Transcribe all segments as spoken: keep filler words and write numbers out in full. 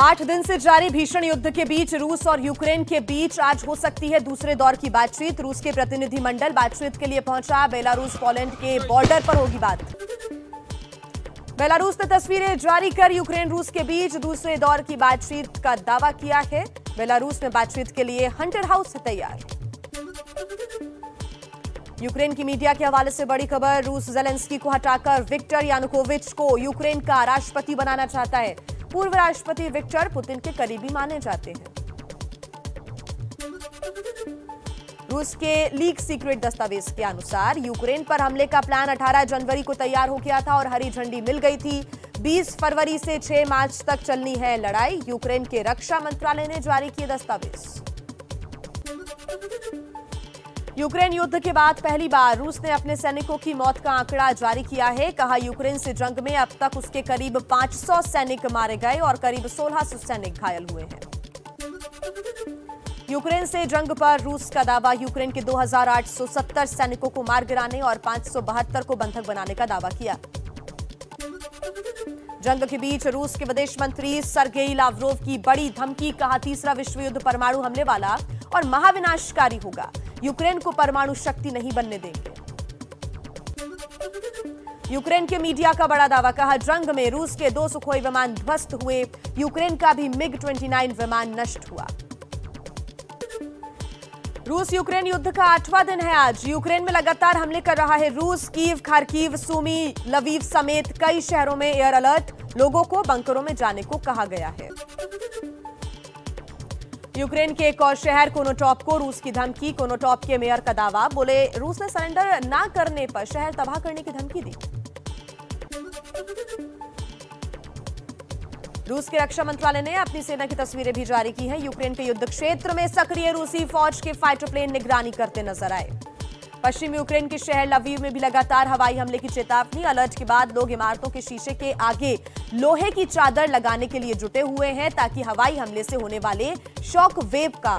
आठ दिन से जारी भीषण युद्ध के बीच रूस और यूक्रेन के बीच आज हो सकती है दूसरे दौर की बातचीत। रूस के प्रतिनिधिमंडल बातचीत के लिए पहुंचा। बेलारूस पोलैंड के बॉर्डर पर होगी बात। बेलारूस ने तस्वीरें जारी कर यूक्रेन रूस के बीच दूसरे दौर की बातचीत का दावा किया है। बेलारूस में बातचीत के लिए हंटर हाउस तैयार। यूक्रेन की मीडिया के हवाले से बड़ी खबर, रूस ज़ेलेंस्की को हटाकर विक्टर यानुकोविच को यूक्रेन का राष्ट्रपति बनाना चाहता है। पूर्व राष्ट्रपति विक्टर पुतिन के करीबी माने जाते हैं। रूस के लीक सीक्रेट दस्तावेज के अनुसार यूक्रेन पर हमले का प्लान अठारह जनवरी को तैयार हो गया था और हरी झंडी मिल गई थी। बीस फरवरी से छह मार्च तक चलनी है लड़ाई। यूक्रेन के रक्षा मंत्रालय ने जारी किए दस्तावेज। यूक्रेन युद्ध के बाद पहली बार रूस ने अपने सैनिकों की मौत का आंकड़ा जारी किया है। कहा, यूक्रेन से जंग में अब तक उसके करीब पांच सौ सैनिक मारे गए और करीब सोलह सौ सैनिक घायल हुए हैं। यूक्रेन से जंग पर रूस का दावा, यूक्रेन के दो हज़ार आठ सौ सत्तर सैनिकों को मार गिराने और पांच सौ बहत्तर को बंधक बनाने का दावा किया। जंग के बीच रूस के विदेश मंत्री सर्गेई लावरोव की बड़ी धमकी, कहा तीसरा विश्व युद्ध परमाणु हमले वाला और महाविनाशकारी होगा। यूक्रेन को परमाणु शक्ति नहीं बनने देंगे। यूक्रेन के मीडिया का बड़ा दावा, कहा जंग में रूस के दो सुखोए विमान ध्वस्त हुए। यूक्रेन का भी मिग उनतीस विमान नष्ट हुआ। रूस यूक्रेन युद्ध का आठवां दिन है आज। यूक्रेन में लगातार हमले कर रहा है रूस। कीव, खार्किव, सूमी, लवीव समेत कई शहरों में एयर अलर्ट। लोगों को बंकरों में जाने को कहा गया है। यूक्रेन के एक और शहर कोनोटॉप को रूस की धमकी। कोनोटॉप के मेयर का दावा, बोले रूस ने सरेंडर ना करने पर शहर तबाह करने की धमकी दी। रूस के रक्षा मंत्रालय ने अपनी सेना की तस्वीरें भी जारी की हैं। यूक्रेन के युद्ध क्षेत्र में सक्रिय रूसी फौज के फाइटर प्लेन निगरानी करते नजर आए। पश्चिम यूक्रेन के शहर लवीव में भी लगातार हवाई हमले की चेतावनी। अलर्ट के बाद लोग इमारतों के शीशे के आगे लोहे की चादर लगाने के लिए जुटे हुए हैं ताकि हवाई हमले से होने वाले शॉक वेव का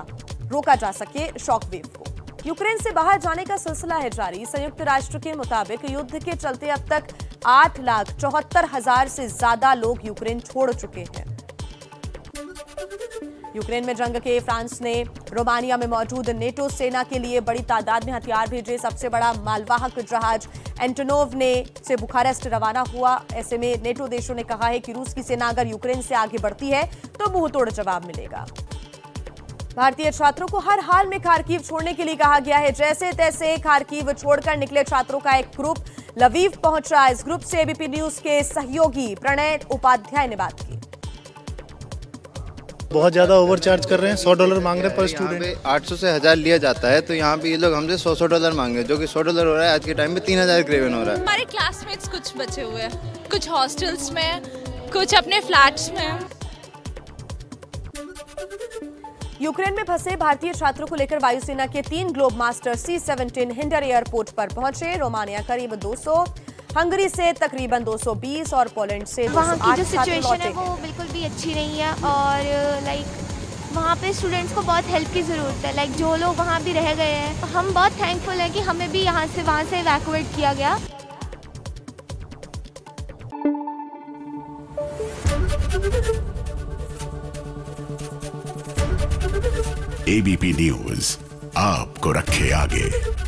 रोका जा सके। शॉक वेव को यूक्रेन से बाहर जाने का सिलसिला है जारी। संयुक्त राष्ट्र के मुताबिक युद्ध के चलते अब तक आठ लाख चौहत्तर हजार से ज्यादा लोग यूक्रेन छोड़ चुके हैं। यूक्रेन में जंग के फ्रांस ने रोमानिया में मौजूद नेटो सेना के लिए बड़ी तादाद में हथियार भेजे। सबसे बड़ा मालवाहक जहाज एंटोनोव ने से बुखारेस्ट रवाना हुआ। ऐसे में नेटो देशों ने कहा है कि रूस की सेना अगर यूक्रेन से आगे बढ़ती है तो मुंहतोड़ जवाब मिलेगा। भारतीय छात्रों को हर हाल में खार्किव छोड़ने के लिए कहा गया है। जैसे तैसे खार्किव छोड़कर निकले छात्रों का एक ग्रुप लवीव पहुंचा। इस ग्रुप से एबीपी न्यूज के सहयोगी प्रणय उपाध्याय ने बात की। बहुत ज्यादा ओवरचार्ज कर रहे हैं, सौ डॉलर मांग रहे हैं पर स्टूडेंट। आठ सौ से हजार लिया जाता है तो यहाँ पे ये लोग हमसे सौ सौ डॉलर मांग रहे हैं, जो कि सौ डॉलर हो रहा है आज के टाइम में तीन हजार करीबन हो रहा है। हमारे क्लासमेट्स कुछ बचे हुए हैं, कुछ हॉस्टल्स में, कुछ अपने फ्लैट्स में। यूक्रेन में फंसे भारतीय छात्रों को लेकर वायुसेना के तीन Globemaster C seventeen Hindon airport पर पहुंचे। रोमानिया करीब दो सौ, हंगरी से तकरीबन दो सौ बीस और पोलैंड से वहां की जो सिचुएशन है वो बिल्कुल भी अच्छी नहीं है और लाइक वहाँ पे स्टूडेंट्स को बहुत हेल्प की ज़रूरत है। लाइक जो लोग वहाँ भी रह गए हैं, हम बहुत थैंकफुल हैं कि हमें भी यहाँ से वहाँ से इवैक्यूएट किया गया। एबीपी न्यूज़ आपको रखे आगे।